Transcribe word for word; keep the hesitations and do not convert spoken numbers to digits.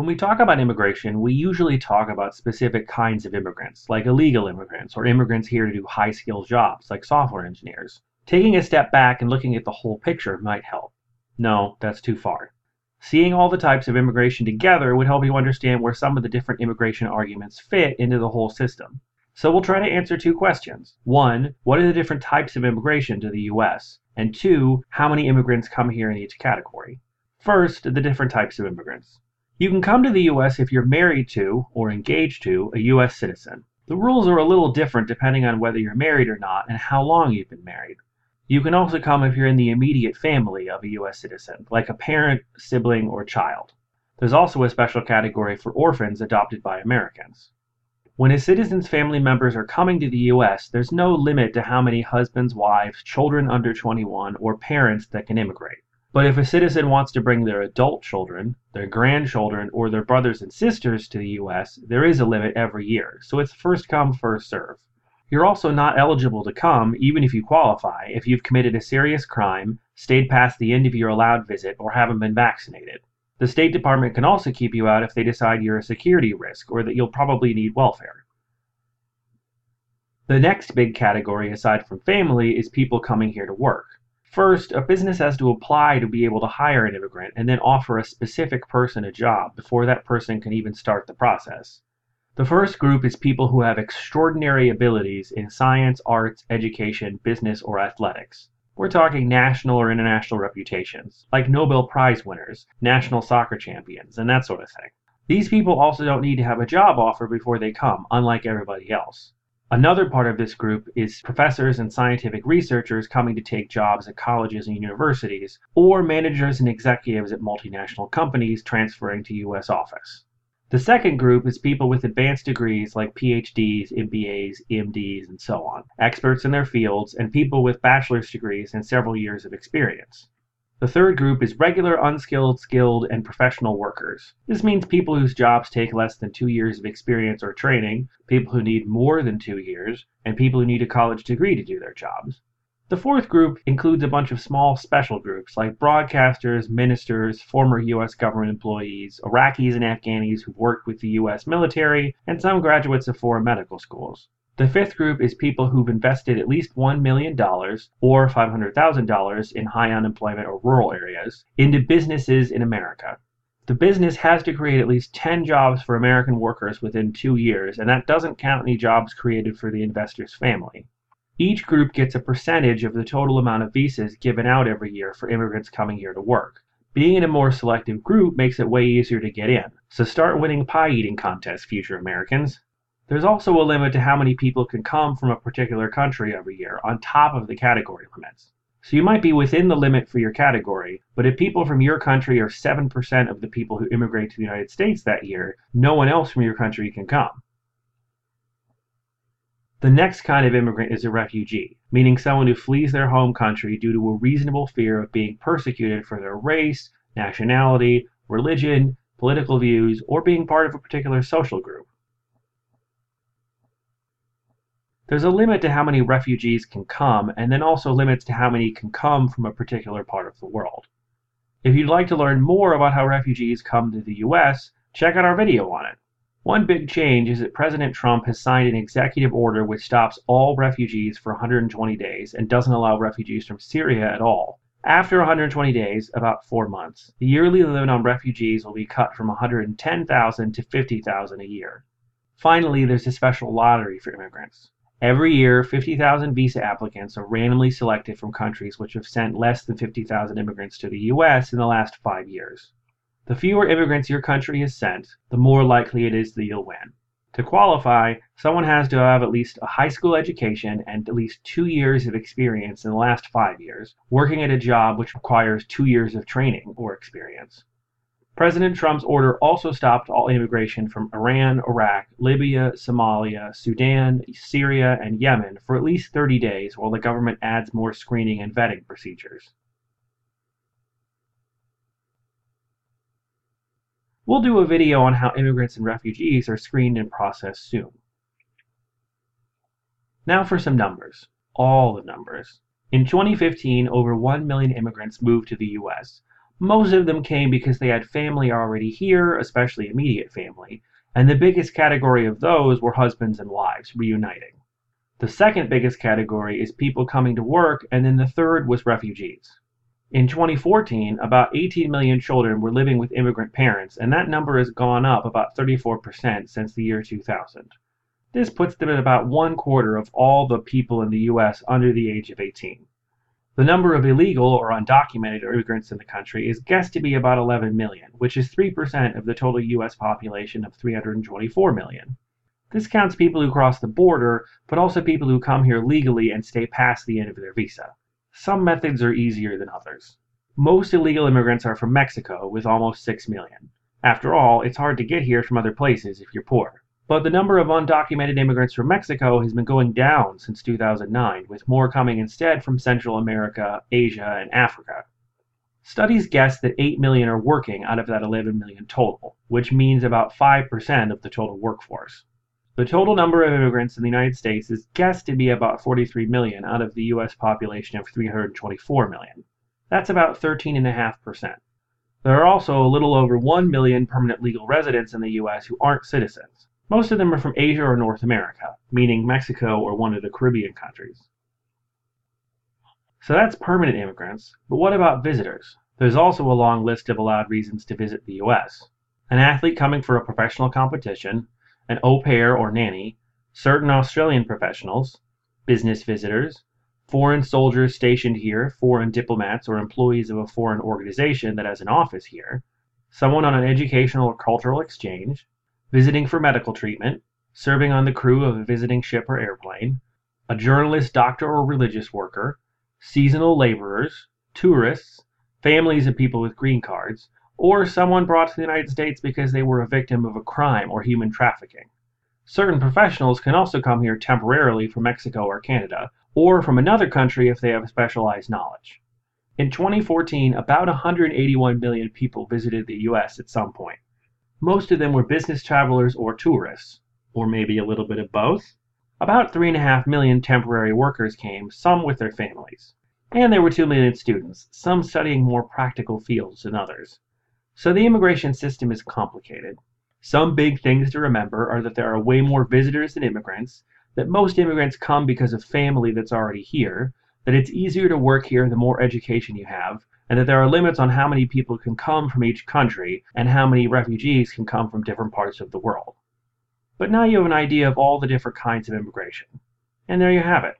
When we talk about immigration, we usually talk about specific kinds of immigrants, like illegal immigrants or immigrants here to do high-skilled jobs, like software engineers. Taking a step back and looking at the whole picture might help. No, that's too far. Seeing all the types of immigration together would help you understand where some of the different immigration arguments fit into the whole system. So we'll try to answer two questions. One, what are the different types of immigration to the U S? And two, how many immigrants come here in each category? First, the different types of immigrants. You can come to the U S if you're married to, or engaged to, a U S citizen. The rules are a little different depending on whether you're married or not and how long you've been married. You can also come if you're in the immediate family of a U S citizen, like a parent, sibling, or child. There's also a special category for orphans adopted by Americans. When a citizen's family members are coming to the U S, there's no limit to how many husbands, wives, children under twenty-one, or parents that can immigrate. But if a citizen wants to bring their adult children, their grandchildren, or their brothers and sisters to the U S, there is a limit every year, so it's first come, first serve. You're also not eligible to come, even if you qualify, if you've committed a serious crime, stayed past the end of your allowed visit, or haven't been vaccinated. The State Department can also keep you out if they decide you're a security risk or that you'll probably need welfare. The next big category, aside from family, is people coming here to work. First, a business has to apply to be able to hire an immigrant and then offer a specific person a job before that person can even start the process. The first group is people who have extraordinary abilities in science, arts, education, business, or athletics. We're talking national or international reputations, like Nobel Prize winners, national soccer champions, and that sort of thing. These people also don't need to have a job offer before they come, unlike everybody else. Another part of this group is professors and scientific researchers coming to take jobs at colleges and universities, or managers and executives at multinational companies transferring to U S office. The second group is people with advanced degrees like P H Ds, M B As, M Ds, and so on, experts in their fields, and people with bachelor's degrees and several years of experience. The third group is regular, unskilled, skilled, and professional workers. This means people whose jobs take less than two years of experience or training, people who need more than two years, and people who need a college degree to do their jobs. The fourth group includes a bunch of small special groups like broadcasters, ministers, former U S government employees, Iraqis and Afghanis who've worked with the U S military, and some graduates of foreign medical schools. The fifth group is people who've invested at least one million dollars or five hundred thousand dollars in high unemployment or rural areas into businesses in America. The business has to create at least ten jobs for American workers within two years, and that doesn't count any jobs created for the investor's family. Each group gets a percentage of the total amount of visas given out every year for immigrants coming here to work. Being in a more selective group makes it way easier to get in, so start winning pie-eating contests, future Americans. There's also a limit to how many people can come from a particular country every year, on top of the category limits. So you might be within the limit for your category, but if people from your country are seven percent of the people who immigrate to the United States that year, no one else from your country can come. The next kind of immigrant is a refugee, meaning someone who flees their home country due to a reasonable fear of being persecuted for their race, nationality, religion, political views, or being part of a particular social group. There's a limit to how many refugees can come, and then also limits to how many can come from a particular part of the world. If you'd like to learn more about how refugees come to the U S, check out our video on it. One big change is that President Trump has signed an executive order which stops all refugees for one hundred twenty days and doesn't allow refugees from Syria at all. After one hundred twenty days, about four months, the yearly limit on refugees will be cut from one hundred ten thousand to fifty thousand a year. Finally, there's a special lottery for immigrants. Every year, fifty thousand visa applicants are randomly selected from countries which have sent less than fifty thousand immigrants to the U S in the last five years. The fewer immigrants your country has sent, the more likely it is that you'll win. To qualify, someone has to have at least a high school education and at least two years of experience in the last five years, working at a job which requires two years of training or experience. President Trump's order also stopped all immigration from Iran, Iraq, Libya, Somalia, Sudan, Syria, and Yemen for at least thirty days while the government adds more screening and vetting procedures. We'll do a video on how immigrants and refugees are screened and processed soon. Now for some numbers. All the numbers. In twenty fifteen, over one million immigrants moved to the U S, Most of them came because they had family already here, especially immediate family, and the biggest category of those were husbands and wives reuniting. The second biggest category is people coming to work, and then the third was refugees. In twenty fourteen, about eighteen million children were living with immigrant parents, and that number has gone up about thirty-four percent since the year two thousand. This puts them at about one quarter of all the people in the U S under the age of eighteen. The number of illegal or undocumented immigrants in the country is guessed to be about eleven million, which is three percent of the total U S population of three hundred twenty-four million. This counts people who cross the border, but also people who come here legally and stay past the end of their visa. Some methods are easier than others. Most illegal immigrants are from Mexico, with almost six million. After all, it's hard to get here from other places if you're poor. But the number of undocumented immigrants from Mexico has been going down since two thousand nine, with more coming instead from Central America, Asia, and Africa. Studies guess that eight million are working out of that eleven million total, which means about five percent of the total workforce. The total number of immigrants in the United States is guessed to be about forty-three million out of the U S population of three hundred twenty-four million. That's about thirteen point five percent. There are also a little over one million permanent legal residents in the U S who aren't citizens. Most of them are from Asia or North America, meaning Mexico or one of the Caribbean countries. So that's permanent immigrants, but what about visitors? There's also a long list of allowed reasons to visit the U S. An athlete coming for a professional competition, an au pair or nanny, certain Australian professionals, business visitors, foreign soldiers stationed here, foreign diplomats or employees of a foreign organization that has an office here, someone on an educational or cultural exchange, visiting for medical treatment, serving on the crew of a visiting ship or airplane, a journalist, doctor, or religious worker, seasonal laborers, tourists, families of people with green cards, or someone brought to the United States because they were a victim of a crime or human trafficking. Certain professionals can also come here temporarily from Mexico or Canada, or from another country if they have specialized knowledge. In twenty fourteen, about one hundred eighty-one million people visited the U S at some point. Most of them were business travelers or tourists, or maybe a little bit of both. About three point five million temporary workers came, some with their families. And there were two million students, some studying more practical fields than others. So the immigration system is complicated. Some big things to remember are that there are way more visitors than immigrants, that most immigrants come because of family that's already here, that it's easier to work here the more education you have, and that there are limits on how many people can come from each country and how many refugees can come from different parts of the world. But now you have an idea of all the different kinds of immigration. And there you have it.